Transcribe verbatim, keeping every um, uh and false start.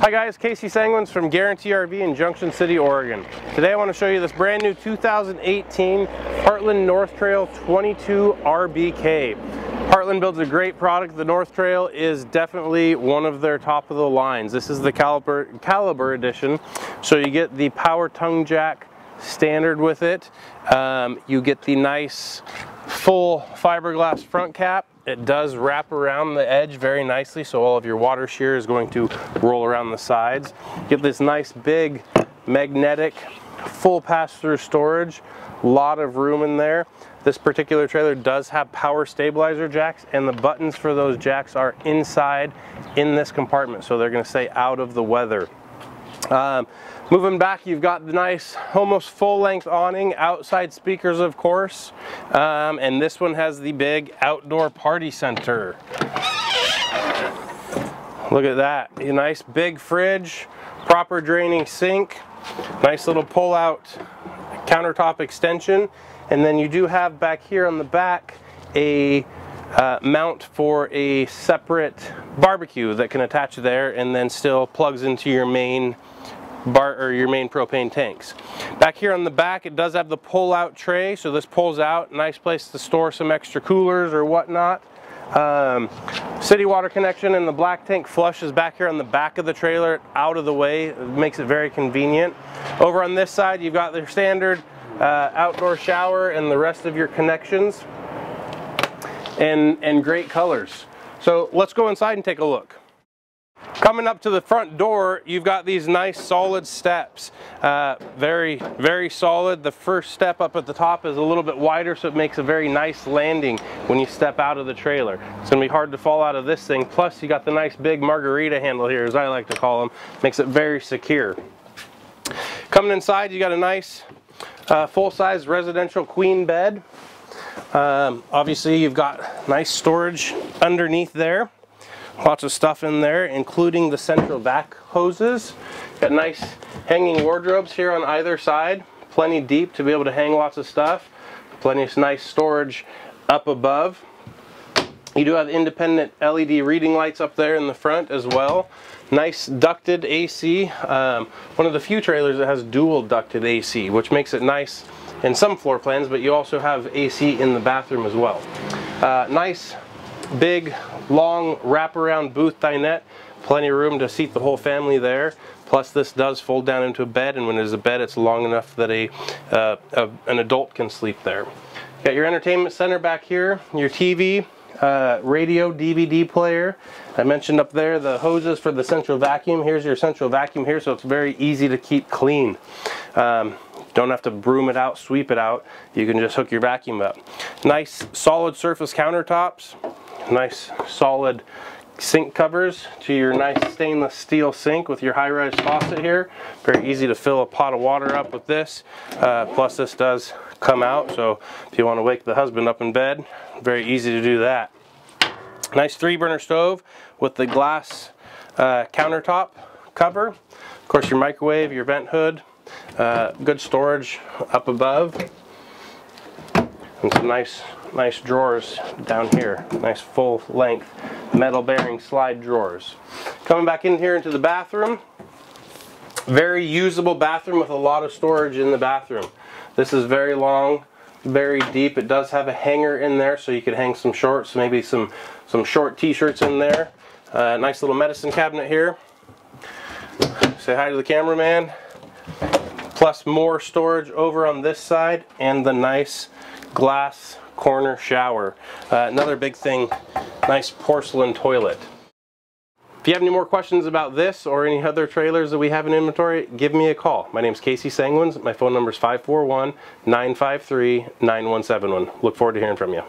Hi guys, Casey Sanguins from Guaranty R V in Junction City, Oregon. Today I want to show you this brand new two thousand eighteen Heartland North Trail twenty-two R B K. Heartland builds a great product. The North Trail is definitely one of their top of the lines. This is the Caliber, Caliber edition, so you get the power tongue jack standard with it. Um, you get the nice full fiberglass front cap. It does wrap around the edge very nicely, so all of your water shear is going to roll around the sides. Get this nice big magnetic full pass-through storage, a lot of room in there. This particular trailer does have power stabilizer jacks, and the buttons for those jacks are inside in this compartment, so they're going to stay out of the weather. Um, moving back, you've got the nice almost full-length awning, outside speakers of course, um, and this one has the big outdoor party center. Look at that, a nice big fridge, proper draining sink, nice little pull-out countertop extension, and then you do have back here on the back a Uh, mount for a separate barbecue that can attach there and then still plugs into your main bar or your main propane tanks. Back here on the back, it does have the pull-out tray, so this pulls out. Nice place to store some extra coolers or whatnot. Um, city water connection, and the black tank flush is back here on the back of the trailer, out of the way. It makes it very convenient. Over on this side, you've got the standard uh, outdoor shower and the rest of your connections. And, and great colors. So let's go inside and take a look. Coming up to the front door, you've got these nice solid steps. Uh, very, very solid. The first step up at the top is a little bit wider, so it makes a very nice landing when you step out of the trailer. It's gonna be hard to fall out of this thing. Plus, you got the nice big margarita handle here, as I like to call them. Makes it very secure. Coming inside, you got a nice uh, full-size residential queen bed. Um, obviously, you've got nice storage underneath there, lots of stuff in there, including the central vac hoses. Got nice hanging wardrobes here on either side, plenty deep to be able to hang lots of stuff, plenty of nice storage up above. You do have independent L E D reading lights up there in the front as well. Nice ducted A C, um, one of the few trailers that has dual ducted A C, which makes it nice in some floor plans, but you also have A C in the bathroom as well. Uh, nice big long wraparound booth dinette, plenty of room to seat the whole family there. Plus, this does fold down into a bed, and when it is a bed, it's long enough that a, uh, a an adult can sleep there. Got your entertainment center back here, your T V, uh, radio, D V D player. I mentioned up there the hoses for the central vacuum. Here's your central vacuum here, so it's very easy to keep clean. Um, Don't have to broom it out, sweep it out. You can just hook your vacuum up. Nice solid surface countertops. Nice solid sink covers to your nice stainless steel sink with your high-rise faucet here. Very easy to fill a pot of water up with this. Uh, plus, this does come out, so if you want to wake the husband up in bed, very easy to do that. Nice three-burner stove with the glass uh, countertop cover. Of course, your microwave, your vent hood. Uh, good storage up above, and some nice nice drawers down here, nice full length metal bearing slide drawers. Coming back in here into the bathroom, very usable bathroom with a lot of storage in the bathroom. This is very long, very deep. It does have a hanger in there, so you could hang some shorts, maybe some some short t-shirts in there. Uh, nice little medicine cabinet here. Say hi to the cameraman. Plus more storage over on this side, and the nice glass corner shower. Uh, another big thing, nice porcelain toilet. If you have any more questions about this or any other trailers that we have in inventory, give me a call. My name's Casey Sanguins. My phone number is five four one, nine five three, nine one seven one. Look forward to hearing from you.